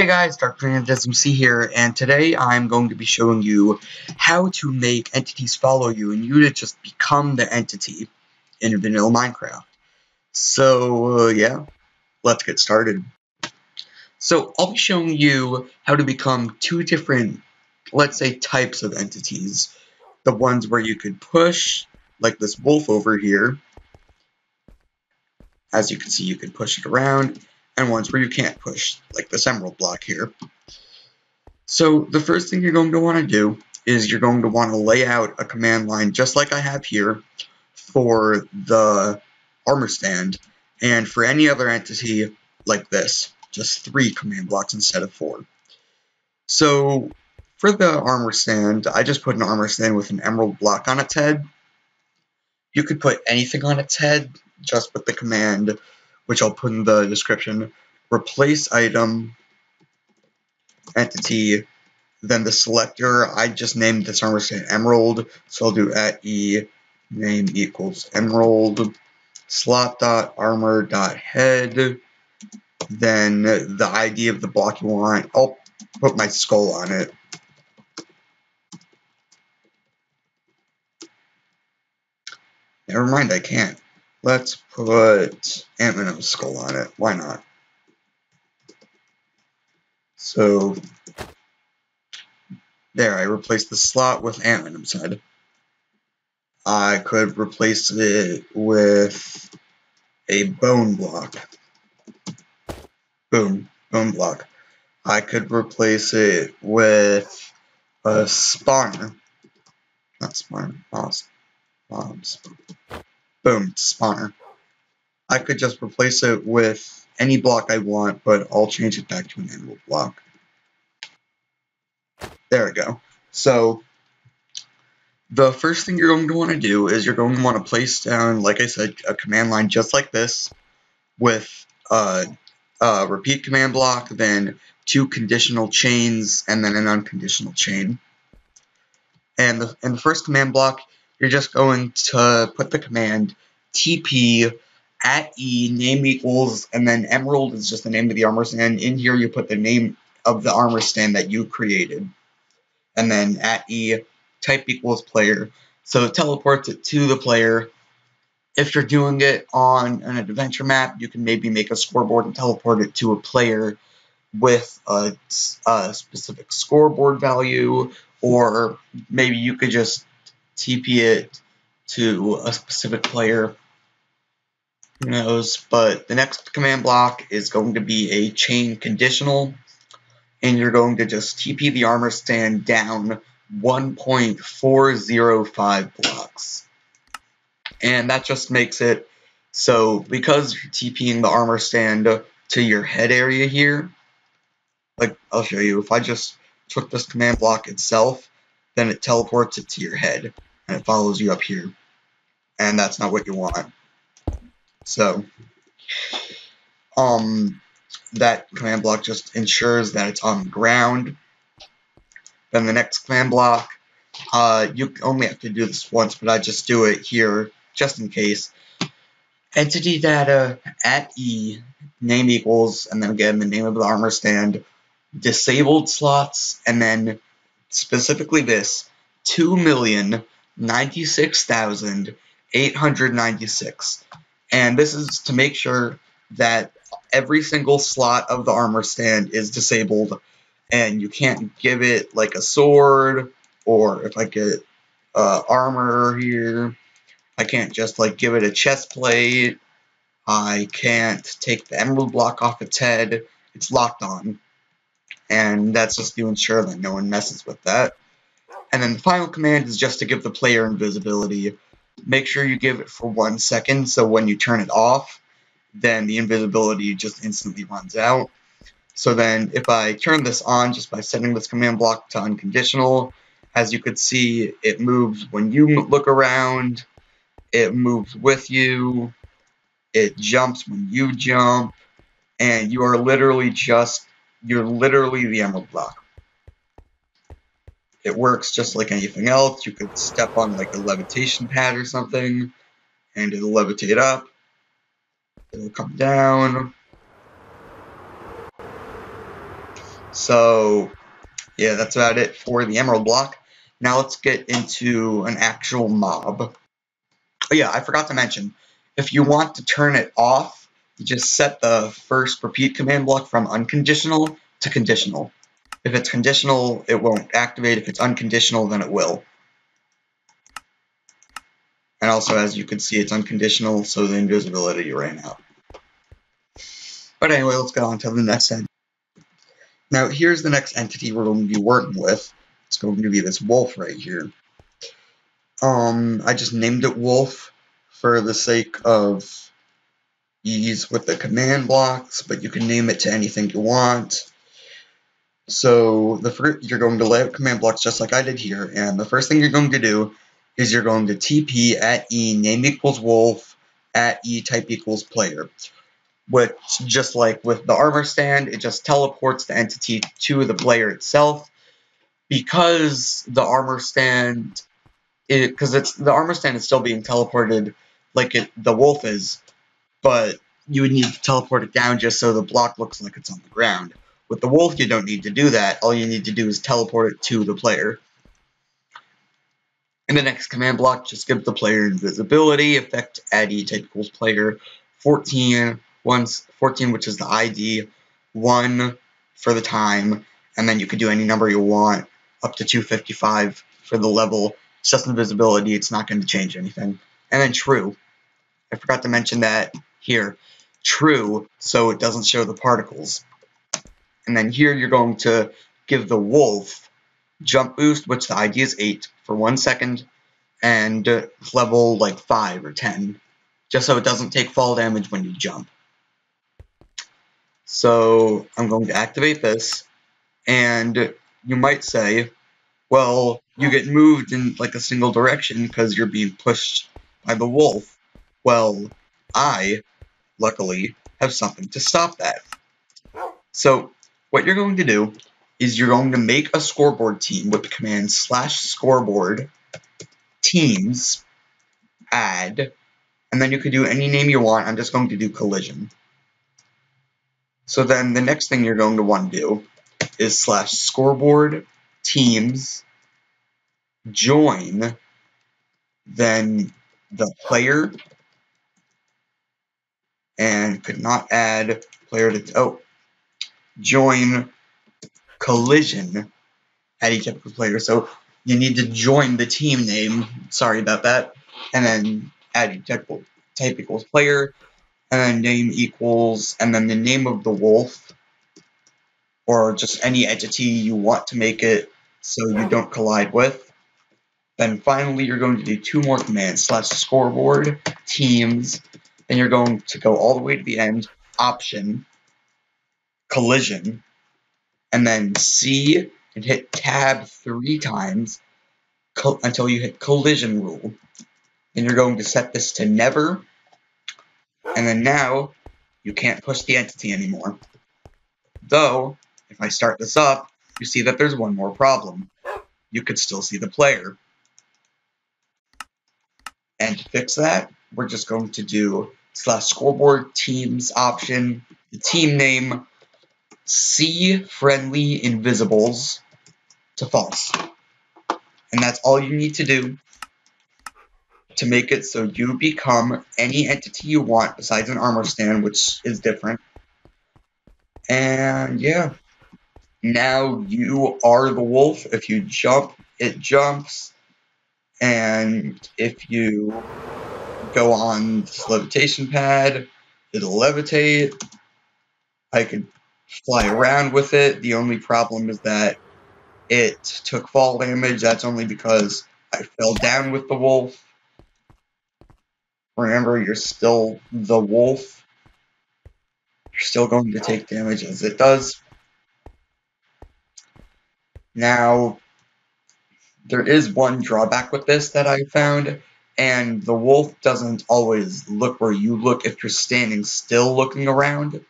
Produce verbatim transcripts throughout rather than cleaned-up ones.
Hey guys, DarkDragonMC here, and today I'm going to be showing you how to make entities follow you and you to just become the entity in Vanilla Minecraft. So, uh, yeah, let's get started. So, I'll be showing you how to become two different, let's say, types of entities. The ones where you could push, like this wolf over here. As you can see, you can push it around. And ones where you can't push, like this emerald block here. So the first thing you're going to want to do is you're going to want to lay out a command line just like I have here for the armor stand and for any other entity like this, just three command blocks instead of four. So for the armor stand, I just put an armor stand with an emerald block on its head. You could put anything on its head just with the command, which I'll put in the description, replace item, entity, then the selector. I just named this ArmorStand emerald, so I'll do at e name equals emerald, slot dot armor dot head, then the I D of the block you want. I'll put my skull on it. Never mind, I can't. Let's put Ant-Man's skull on it. Why not? So, there, I replaced the slot with Ant-Man's head. I could replace it with a bone block. Boom, bone block. I could replace it with a spawner. Not spawner, mobs. Mobs. Boom, spawner. I could just replace it with any block I want, but I'll change it back to an emerald block. There we go. So, the first thing you're going to want to do is you're going to want to place down, like I said, a command line just like this, with a, a repeat command block, then two conditional chains, and then an unconditional chain. And the, and the first command block, you're just going to put the command T P at E name equals, and then emerald is just the name of the armor stand. In here you put the name of the armor stand that you created. And then at E type equals player. So it teleports it to the player. If you're doing it on an adventure map, you can maybe make a scoreboard and teleport it to a player with a, a specific scoreboard value, or maybe you could just T P it to a specific player, who knows. But the next command block is going to be a chain conditional, and you're going to just T P the armor stand down one point four zero five blocks. And that just makes it so, because you're TPing the armor stand to your head area here, like I'll show you, if I just took this command block itself, then it teleports it to your head. And it follows you up here, and that's not what you want. So, um, that command block just ensures that it's on the ground. Then the next command block, uh, you only have to do this once, but I just do it here just in case. Entity data at E, name equals, and then again the name of the armor stand, disabled slots, and then specifically this two million. ninety-six thousand eight hundred ninety-six, and this is to make sure that every single slot of the armor stand is disabled, and you can't give it like a sword, or if I get uh, armor here, I can't just like give it a chest plate, I can't take the emerald block off its head, it's locked on, and that's just to ensure that no one messes with that. And then the final command is just to give the player invisibility. Make sure you give it for one second, so when you turn it off, then the invisibility just instantly runs out. So then if I turn this on just by setting this command block to unconditional, as you could see, it moves when you look around, it moves with you, it jumps when you jump, and you are literally just, you're literally the emerald block. It works just like anything else. You could step on like a levitation pad or something, and it'll levitate up. It'll come down. So yeah, that's about it for the emerald block. Now let's get into an actual mob. Oh yeah, I forgot to mention, if you want to turn it off, you just set the first repeat command block from unconditional to conditional. If it's conditional, it won't activate. If it's unconditional, then it will. And also, as you can see, it's unconditional, so the invisibility ran out. But anyway, let's go on to the next end. Now, here's the next entity we're going to be working with. It's going to be this wolf right here. Um, I just named it wolf for the sake of ease with the command blocks, but you can name it to anything you want. So the first, you're going to lay out command blocks just like I did here, and the first thing you're going to do is you're going to T P at E name equals wolf at E type equals player, which, just like with the armor stand, it just teleports the entity to the player itself, because the armor stand, because it, it's the armor stand is still being teleported like it, the wolf is, but you would need to teleport it down just so the block looks like it's on the ground. With the wolf, you don't need to do that. All you need to do is teleport it to the player. In the next command block, just give the player invisibility, effect add E type equals player, fourteen, once, fourteen, which is the I D, one for the time, and then you can do any number you want, up to two fifty-five for the level. It's just invisibility, it's not going to change anything. And then true. I forgot to mention that here. True, so it doesn't show the particles. And then here you're going to give the wolf jump boost, which the I D is eight for one second, and level like five or ten, just so it doesn't take fall damage when you jump. So I'm going to activate this, and you might say, well, you get moved in like a single direction because you're being pushed by the wolf. Well, I, luckily, have something to stop that. So what you're going to do is you're going to make a scoreboard team with the command slash scoreboard teams add, and then you can do any name you want. I'm just going to do collision. So then the next thing you're going to want to do is slash scoreboard teams join, then the player, and could not add player to, oh, join collision at each type of player. So you need to join the team name, sorry about that, and then add type, type equals player, and then name equals, and then the name of the wolf, or just any entity you want to make it so you don't collide with. Then finally, you're going to do two more commands, slash scoreboard teams, and you're going to go all the way to the end, option, collision, and then C and hit tab three times until you hit collision rule. Then you're going to set this to never, and then now you can't push the entity anymore. Though, if I start this up, you see that there's one more problem. You could still see the player. And to fix that, we're just going to do slash scoreboard teams option, the team name, C friendly invisibles to false, and that's all you need to do to make it so you become any entity you want besides an armor stand, which is different. And yeah, now you are the wolf. If you jump, it jumps, and if you go on this levitation pad, it'll levitate. I could fly around with it. The only problem is that it took fall damage. That's only because I fell down with the wolf. Remember, you're still the wolf. You're still going to take damage as it does. Now, there is one drawback with this that I found, and the wolf doesn't always look where you look if you're standing still looking around.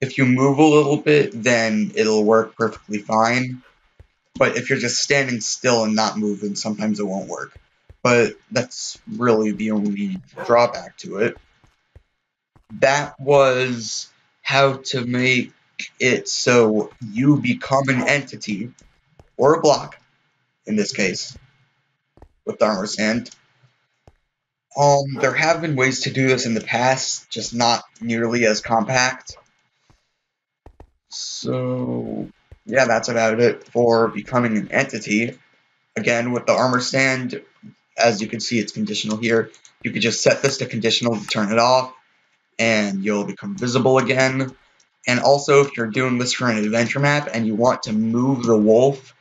If you move a little bit, then it'll work perfectly fine. But if you're just standing still and not moving, sometimes it won't work. But that's really the only drawback to it. That was how to make make it so you become an entity, or a block, in this case, with ArmorStand. Um, there have been ways to do this in the past, just not nearly as compact. So, yeah, that's about it for becoming an entity. Again, with the ArmorStand, as you can see, it's conditional here. You could just set this to conditional to turn it off, and you'll become visible again. And also, if you're doing this for an adventure map and you want to move the wolf,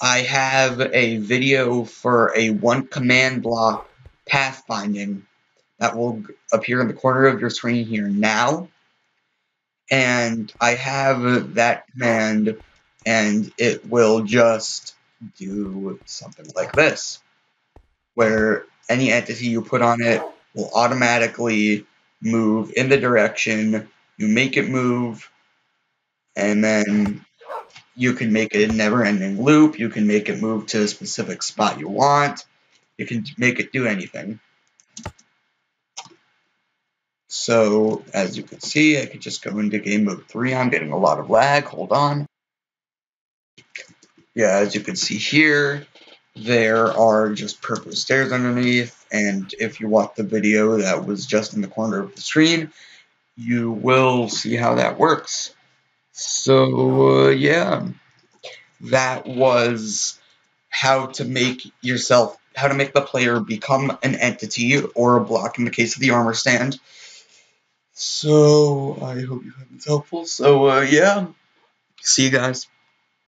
I have a video for a one command block pathfinding that will appear in the corner of your screen here now. And I have that command, and it will just do something like this, where any entity you put on it will automatically move in the direction you make it move, and then you can make it a never-ending loop. You can make it move to a specific spot you want. You can make it do anything. So, as you can see, I could just go into game mode three. I'm getting a lot of lag. Hold on. Yeah, as you can see here, there are just purple stairs underneath, and if you watch the video that was just in the corner of the screen, you will see how that works. So, uh, yeah, that was how to make yourself, how to make the player become an entity or a block in the case of the ArmorStand. So, I hope you found this helpful. So, uh, yeah, see you guys.